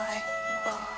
Bye.